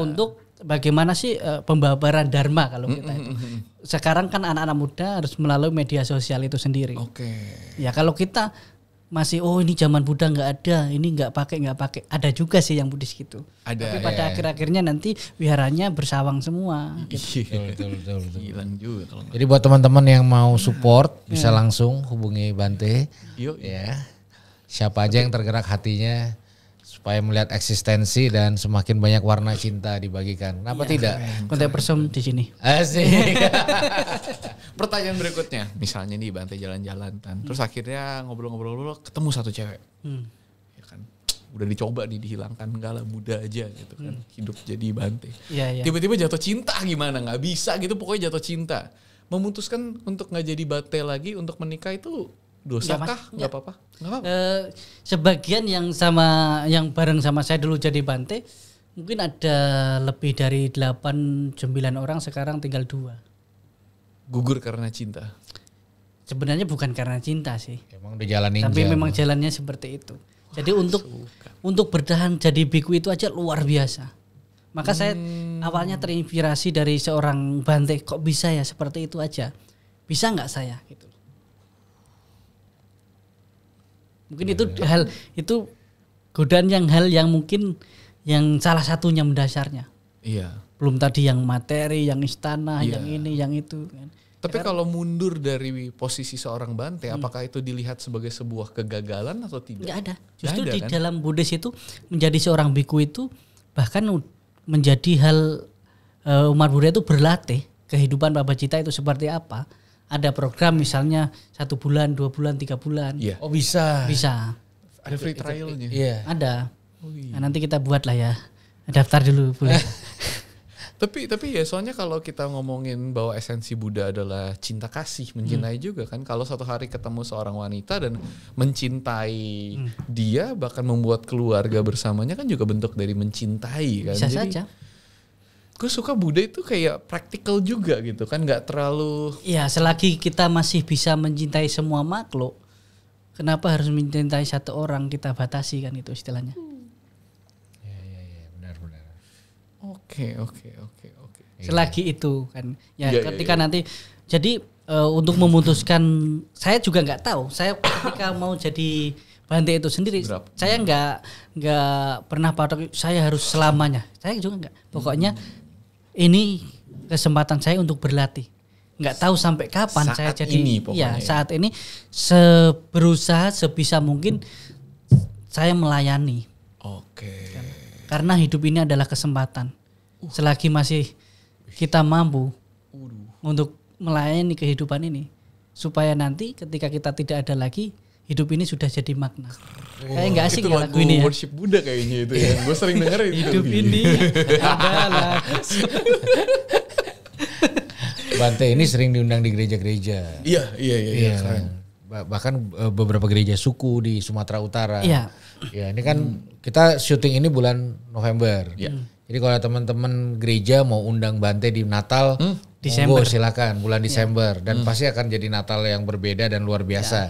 untuk bagaimana sih pembabaran dharma kalau kita itu. Sekarang kan anak-anak muda harus melalui media sosial itu sendiri. Ya kalau kita masih ini zaman Buddha nggak ada, ini nggak pakai. Ada juga sih yang Buddhis gitu. Ada, tapi pada akhir-akhirnya nanti wiharanya bersawang semua. Gitu. Betul. Juga, kalau jadi buat teman-teman yang mau support bisa langsung hubungi Bante. Ya. Siapa aja yang tergerak hatinya supaya melihat eksistensi dan semakin banyak warna cinta dibagikan. Kenapa tidak? Kontak person di sini. Asik. Pertanyaan berikutnya, misalnya nih Bante jalan-jalan kan, terus akhirnya ngobrol-ngobrol ketemu satu cewek. Ya kan, udah dicoba nih dihilangkan, enggak lah, muda aja gitu kan, hidup jadi Bante. Tiba-tiba jatuh cinta, gimana? Nggak bisa gitu, pokoknya jatuh cinta. Memutuskan untuk nggak jadi Bante lagi, untuk menikah itu dosa kah? Nggak apa-apa. Sebagian yang bareng sama saya dulu jadi Bante, mungkin ada lebih dari 8-9 orang, sekarang tinggal 2. Gugur karena cinta? Sebenarnya bukan karena cinta sih. Emang udah jalanin. Tapi memang jalannya seperti itu. Jadi untuk bertahan jadi biku itu aja luar biasa. Maka saya awalnya terinspirasi dari seorang Bante, kok bisa ya seperti itu aja? Bisa nggak saya gitu? Mungkin itu godaan yang mungkin yang salah satunya mendasarnya. Belum tadi yang materi, yang istana, yang ini, yang itu. Tapi kalau mundur dari posisi seorang Bante, apakah itu dilihat sebagai sebuah kegagalan atau tidak? Nggak ada. Justru ada, di dalam Buddhis itu menjadi seorang biku itu bahkan menjadi hal umat Buddha itu berlatih kehidupan Babacita itu seperti apa. Ada program misalnya 1 bulan, 2 bulan, 3 bulan. Bisa. Ada free trialnya. Ada. Nah, nanti kita buat lah ya. Daftar dulu boleh. Tapi ya soalnya kalau kita ngomongin bahwa esensi Buddha adalah cinta kasih, mencintai juga kan. Kalau suatu hari ketemu seorang wanita dan mencintai dia, bahkan membuat keluarga bersamanya kan juga bentuk dari mencintai kan. Bisa saja. Gue suka Buddha itu kayak praktikal juga gitu kan, nggak terlalu. Iya, selagi kita masih bisa mencintai semua makhluk, kenapa harus mencintai satu orang, kita batasi kan itu istilahnya. Benar-benar. Oke. Selagi itu kan. Ya, ketika nanti jadi untuk memutuskan saya juga nggak tahu. Saya ketika mau jadi Bhante itu sendiri saya nggak pernah patok saya harus selamanya. Saya juga nggak. Pokoknya ini kesempatan saya untuk berlatih. Nggak tahu sampai kapan saat saya jadi ini, pokoknya, ya saat ini berusaha sebisa mungkin saya melayani. Oke. Karena hidup ini adalah kesempatan. Selagi masih kita mampu untuk melayani kehidupan ini supaya nanti ketika kita tidak ada lagi hidup ini sudah jadi makna. Kayak nggak asing ya lagu ini ya. Worship Buddha kayaknya itu ya. Gue sering denger itu. Hidup ini adalah Bhante ini sering diundang di gereja-gereja. Iya. Keren. Bahkan beberapa gereja suku di Sumatera Utara. Iya. Ya, ini kan kita syuting ini bulan November. Iya. Jadi kalau teman-teman gereja mau undang Bhante di Natal, Desember silakan bulan Desember dan pasti akan jadi Natal yang berbeda dan luar biasa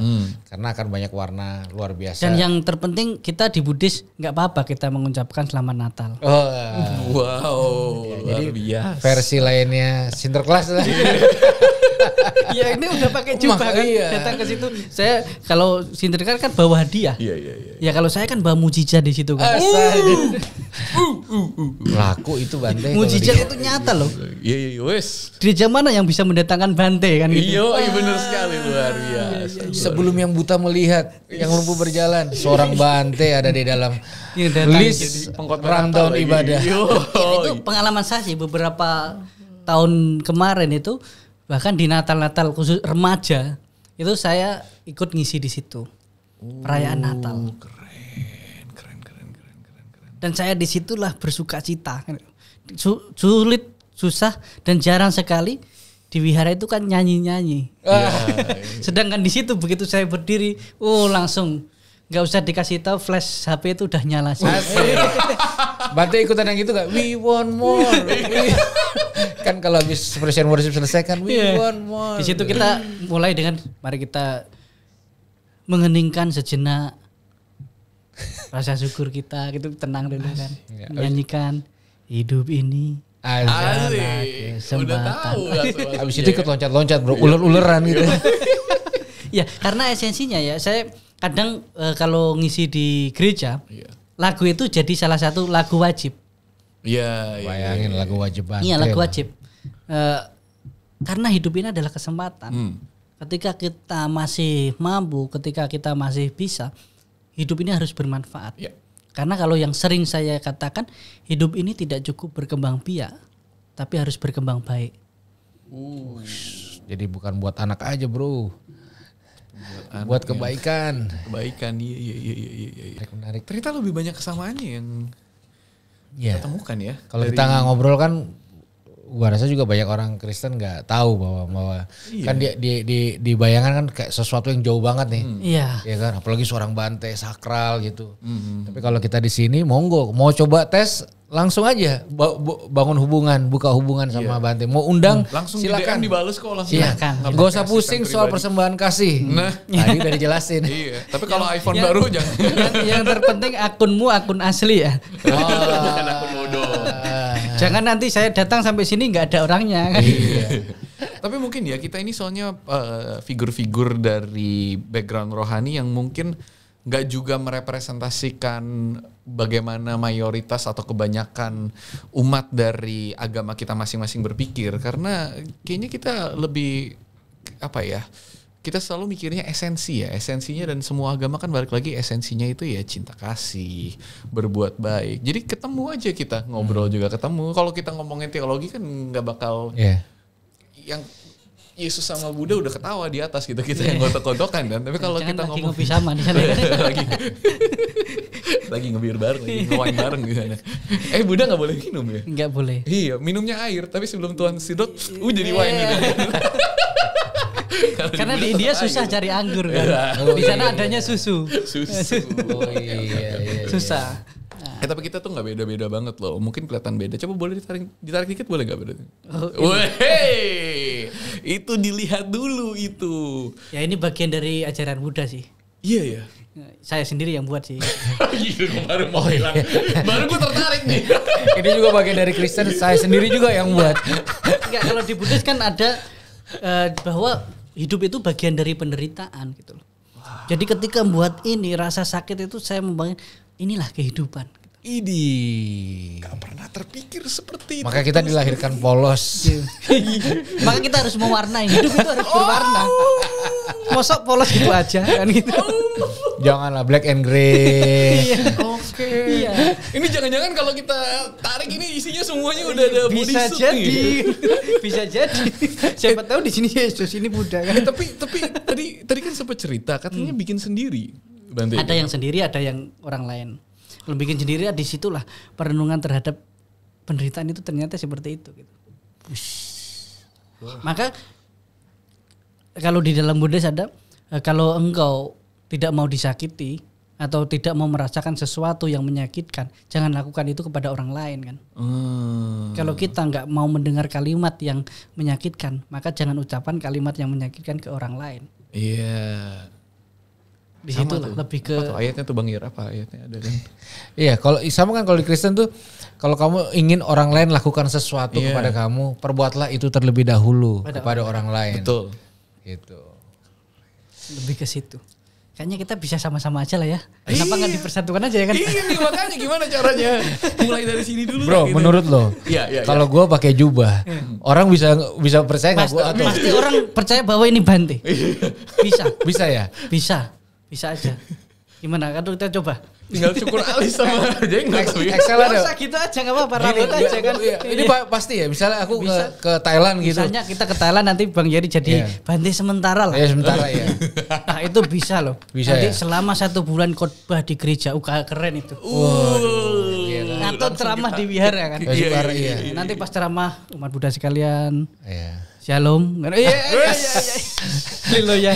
karena akan banyak warna luar biasa. Dan yang terpenting kita di Buddhis nggak apa-apa kita mengucapkan selamat Natal. Oh, wow, jadi biasa. Versi lainnya Sinterklas lah. Ya ini udah pakai jubah kan datang ke situ. Saya kalau Sinterklas kan bawa hadiah. Ya kalau saya kan bawa mujizat di situ kan. Laku itu Bhante. Mujizat itu nyata loh. Iya wes. Gereja mana yang bisa mendatangkan Bhante kan gitu. Iya benar sekali luar biasa. Sebelum yang buta melihat, yang lumpuh berjalan, seorang Bhante ada di dalam list rangkaian ibadah. Itu pengalaman saya sih beberapa tahun kemarin itu bahkan di Natal-Natal khusus remaja itu saya ikut ngisi di situ. Perayaan Natal. Keren. Dan saya disitulah bersukacita. Sulit susah dan jarang sekali di wihara itu kan nyanyi-nyanyi. Sedangkan di situ begitu saya berdiri, langsung nggak usah dikasih tahu flash HP itu udah nyala sih. Bhante ikutan yang itu gak? We want more. Kan kalau habis expression worship selesai kan we want more. Di situ kita mulai dengan mari kita mengeningkan sejenak rasa syukur kita gitu tenang dulu kan. Menyanyikan hidup ini asik. Udah tahu habis itu ikut loncat-loncat bro, uler-uleran gitu. Ya karena esensinya ya saya kadang kalau ngisi di gereja lagu itu jadi salah satu lagu wajib. Bayangin lagu wajib Bhante. Iya lagu wajib karena hidup ini adalah kesempatan. Ketika kita masih mampu, ketika kita masih bisa, hidup ini harus bermanfaat. Karena kalau yang sering saya katakan hidup ini tidak cukup berkembang biak, tapi harus berkembang baik. Jadi bukan buat anak aja bro. Buat kebaikan. Iya. Menarik. Ternyata lebih banyak kesamaannya yang kita temukan ya. Kalau kita nggak ngobrol kan, gua rasa juga banyak orang Kristen nggak tahu bahwa kan dia di bayangan kan kayak sesuatu yang jauh banget nih. Ya kan, apalagi seorang Bhante sakral gitu. Tapi kalau kita di sini monggo, mau coba tes langsung aja bangun hubungan, buka hubungan sama Bhante. Mau undang langsung silakan dibales kok langsung. Gak usah pusing soal persembahan kasih. Tadi udah dijelasin. Tapi kalau iPhone baru jangan. Yang terpenting akunmu akun asli ya. Jangan akun bodoh. Jangan nanti saya datang sampai sini nggak ada orangnya. Tapi mungkin ya kita ini soalnya figur-figur dari background rohani yang mungkin nggak juga merepresentasikan bagaimana mayoritas atau kebanyakan umat dari agama kita masing-masing berpikir. Karena kayaknya kita lebih apa ya? Kita selalu mikirnya esensi ya, esensinya dan semua agama kan balik lagi esensinya itu ya cinta kasih, berbuat baik. Jadi ketemu aja kita, ngobrol juga ketemu. Kalau kita ngomongin teologi kan nggak bakal yang Yesus sama Buddha udah ketawa di atas gitu, kita yang gontok-gontokan kan. Tapi kalau kita ngomong ngopi sama di sana lagi ngebir bareng, lagi ngewine bareng di sana. Buddha nggak boleh minum ya? Nggak boleh. Iya, minumnya air. Tapi sebelum Tuhan sidot, jadi wine gitu. Karena di India susah cari anggur kan. Di sana adanya susu. Susah. Tapi kita tuh nggak beda-beda banget loh. Mungkin kelihatan beda. Coba boleh ditarik dikit boleh nggak beda? Itu dilihat dulu itu. Ya ini bagian dari ajaran Buddha sih. Iya. Saya sendiri yang buat sih. Baru gue tertarik nih. Ini juga bagian dari Kristen, saya sendiri juga yang buat. Enggak, kalau di Buddhis kan ada bahwa hidup itu bagian dari penderitaan gitu loh. Wow. Jadi ketika buat ini rasa sakit itu saya membangun inilah kehidupan. Idi, gak pernah terpikir seperti itu. Maka kita dilahirkan polos. Maka kita harus mewarnai. Hidup itu harus berwarna. Mosok polos gitu aja kan gitu. Janganlah black and grey. Oke. Iya. Ini jangan-jangan kalau kita tarik ini isinya semuanya udah ada Buddha. Bisa jadi. Bisa jadi. Siapa tahu di sini Yesus ini Buddha kan. Tapi tadi kan sempat cerita katanya bikin sendiri. Ada yang sendiri, ada yang orang lain. Kalau bikin sendiri disitulah perenungan terhadap penderitaan itu ternyata seperti itu. Gitu. Maka kalau di dalam Buddhis ada kalau engkau tidak mau disakiti atau tidak mau merasakan sesuatu yang menyakitkan, jangan lakukan itu kepada orang lain kan. Kalau kita nggak mau mendengar kalimat yang menyakitkan, maka jangan ucapan kalimat yang menyakitkan ke orang lain. Iya. Yeah. Di situ lebih ke apa tuh ayatnya tuh Bang Yer, apa ayatnya ada kan? Iya, kalau sama kan kalau di Kristen tuh kalau kamu ingin orang lain lakukan sesuatu kepada kamu, perbuatlah itu terlebih dahulu kepada orang lain. Betul. Gitu. Lebih ke situ. Kayaknya kita bisa sama-sama aja lah ya. Kenapa nggak dipersatukan aja ya kan? Iya, makanya gimana caranya? Mulai dari sini dulu. Bro, gitu. Menurut lo, kalau gue pakai jubah, orang bisa percaya nggak? Pasti orang percaya bahwa ini Bhante. Bisa ya? Bisa aja. Gimana? Kan kita coba. Tinggal cukur alis sama jenggot. Excel ada. Bisa gitu aja enggak apa-apa, ralat aja kan. Ini pasti ya. Misalnya aku ke Thailand gitu. Misalnya kita ke Thailand nanti Bang Yerry jadi Bhante sementara lah. Iya, sementara ya. Nah, itu bisa loh. Bisa. Nanti selama 1 bulan khotbah di gereja. Keren itu. Atau ceramah di wihara kan. Nanti pas ceramah umat Buddha sekalian. Iya. Shalom. Iya.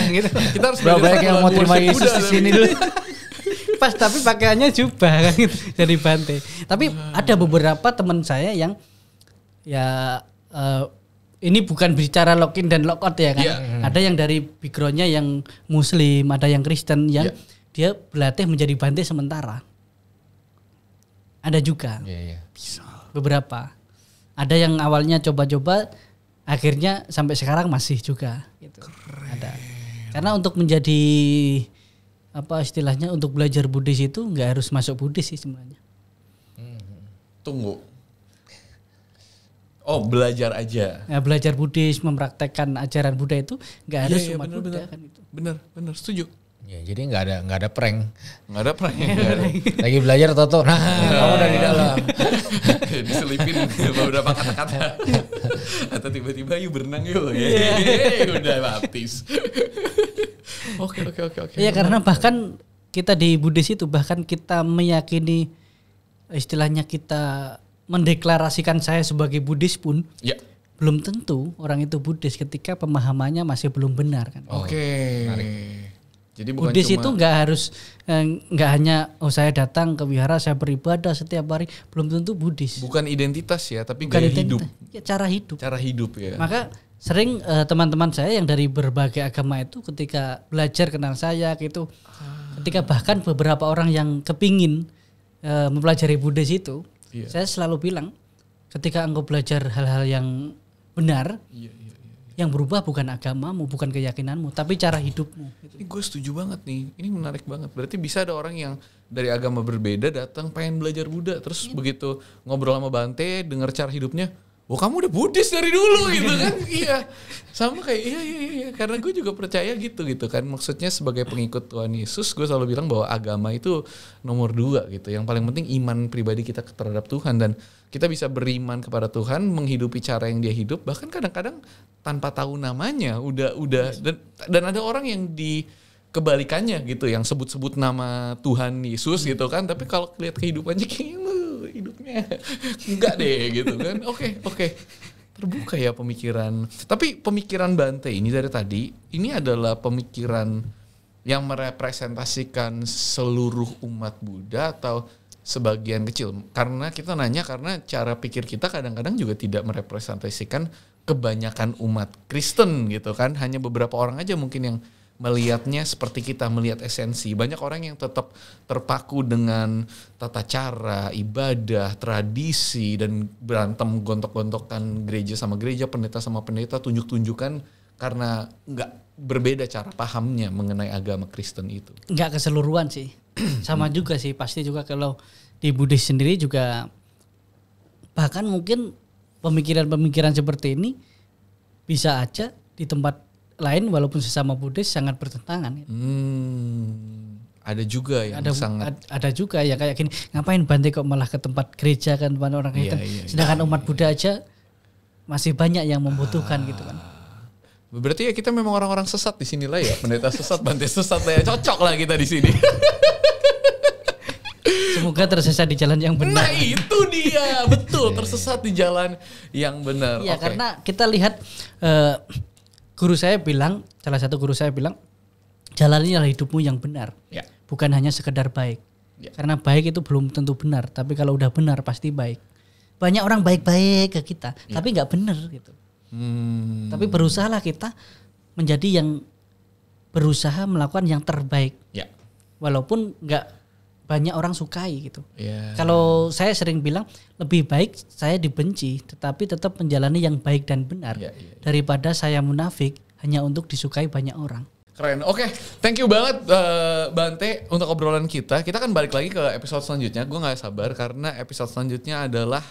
Gitu. Kita harus banyak yang mau terima Yesus di sini dulu. Pas tapi pakaiannya jubah kan gitu. Jadi Bhante. Tapi ada beberapa teman saya yang ini bukan bicara login dan logout ya kan. Ada yang dari backgroundnya yang Muslim, ada yang Kristen yang dia berlatih menjadi Bhante sementara. Ada juga. Beberapa. Ada yang awalnya coba-coba akhirnya sampai sekarang masih juga gitu. Ada. Karena untuk menjadi apa istilahnya untuk belajar Buddhis itu nggak harus masuk Buddhis sih sebenarnya. Tunggu. Oh, belajar aja. Ya, belajar Buddhis, mempraktekkan ajaran Buddha itu nggak harus umat Buddha kan itu. Bener, setuju. Ya, jadi nggak ada prank. Nggak ada prank. Lagi belajar Toto. Nah, kamu dari dalam. Diselipin beberapa kata-kata. Atau tiba-tiba yuk berenang yuk. Udah baptis. Oke. Iya, karena bahkan kita di Buddhis itu bahkan kita meyakini istilahnya kita mendeklarasikan saya sebagai Buddhis pun. Ya. Belum tentu orang itu Buddhis ketika pemahamannya masih belum benar kan. Oke. Jadi Buddhis itu nggak harus nggak hanya saya datang ke wihara saya beribadah setiap hari belum tentu Buddhis. Bukan identitas ya, tapi gaya hidup. Ya, cara hidup. Cara hidup ya. Maka sering teman-teman saya yang dari berbagai agama itu ketika belajar kenal saya gitu, ketika bahkan beberapa orang yang kepingin mempelajari Buddhis itu, saya selalu bilang ketika engkau belajar hal-hal yang benar. Yang berubah bukan agamamu, bukan keyakinanmu, tapi cara hidupmu. Ini gue setuju banget nih. Ini menarik banget. Berarti bisa ada orang yang dari agama berbeda datang pengen belajar Buddha, terus begitu ngobrol sama Bhante, dengar cara hidupnya, wah kamu udah Buddhis dari dulu gitu kan? Iya. Sama kayak iya. Karena gue juga percaya gitu kan. Maksudnya sebagai pengikut Tuhan Yesus, gue selalu bilang bahwa agama itu nomor 2 gitu. Yang paling penting iman pribadi kita terhadap Tuhan dan kita bisa beriman kepada Tuhan, menghidupi cara yang dia hidup, bahkan kadang-kadang tanpa tahu namanya udah dan ada orang yang di kebalikannya gitu, yang sebut-sebut nama Tuhan Yesus gitu kan, tapi kalau lihat kehidupannya kayak lu hidupnya enggak deh gitu kan. Oke. Terbuka ya pemikiran. Tapi pemikiran Bhante ini dari tadi, ini adalah pemikiran yang merepresentasikan seluruh umat Buddha atau sebagian kecil, karena kita nanya karena cara pikir kita kadang-kadang juga tidak merepresentasikan kebanyakan umat Kristen gitu kan, hanya beberapa orang aja mungkin yang melihatnya seperti kita melihat esensi. Banyak orang yang tetap terpaku dengan tata cara, ibadah, tradisi, dan berantem gontok-gontokan gereja sama gereja, pendeta sama pendeta, tunjuk-tunjukkan karena nggak berbeda cara pahamnya mengenai agama Kristen itu. Nggak keseluruhan sih. Sama juga sih, pasti juga kalau di Buddhis sendiri juga, bahkan mungkin pemikiran-pemikiran seperti ini bisa aja di tempat lain walaupun sesama Buddhis sangat bertentangan. Ada juga yang ada juga ya kayak gini, ngapain Bhante kok malah ke tempat gereja kan, tempat orang Kristen. Iya, sedangkan umat Buddha aja masih banyak yang membutuhkan gitu kan. Berarti ya kita memang orang-orang sesat di sinilah ya, pendeta sesat, Bhante sesat lah ya, cocok lah kita di sini. Semoga tersesat di jalan yang benar. Nah itu dia, betul, tersesat di jalan yang benar. Ya okay. Karena kita lihat guru saya bilang, salah satu guru saya bilang, jalanilah hidupmu yang benar, ya. Bukan hanya sekedar baik. Ya. Karena baik itu belum tentu benar, tapi kalau udah benar pasti baik. Banyak orang baik-baik ke kita, ya. Tapi nggak benar gitu. Tapi berusahalah kita menjadi yang berusaha melakukan yang terbaik, ya. Walaupun nggak banyak orang sukai gitu. Ya. Kalau saya sering bilang lebih baik saya dibenci, tetapi tetap menjalani yang baik dan benar daripada saya munafik hanya untuk disukai banyak orang. Keren, oke, thank you banget Bhante untuk obrolan kita. Kita akan balik lagi ke episode selanjutnya. Gue gak sabar karena episode selanjutnya adalah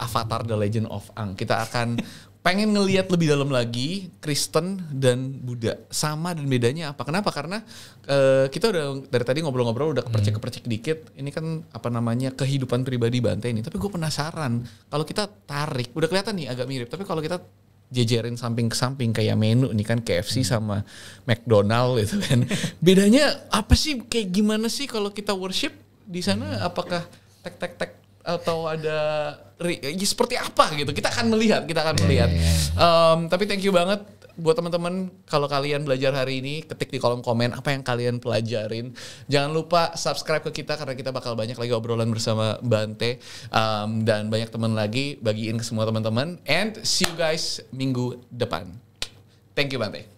Avatar The Legend of Aang. Kita akan pengen ngelihat lebih dalam lagi Kristen dan Buddha, sama dan bedanya apa. Kenapa? Karena kita udah dari tadi ngobrol-ngobrol udah kepercik-kepercik dikit. Ini kan apa namanya kehidupan pribadi Bhante ini. Tapi gue penasaran kalau kita tarik, udah kelihatan nih agak mirip. Tapi kalau kita jejerin samping ke samping kayak menu nih kan, KFC sama McDonald itu kan. Bedanya apa sih, kayak gimana sih kalau kita worship di sana? Apakah tek-tek-tek atau ada seperti apa gitu? Kita akan melihat, tapi thank you banget buat teman-teman. Kalau kalian belajar hari ini, ketik di kolom komen apa yang kalian pelajarin. Jangan lupa subscribe ke kita karena kita bakal banyak lagi obrolan bersama Bhante dan banyak teman lagi, bagiin ke semua teman-teman. And see you guys minggu depan. Thank you Bhante.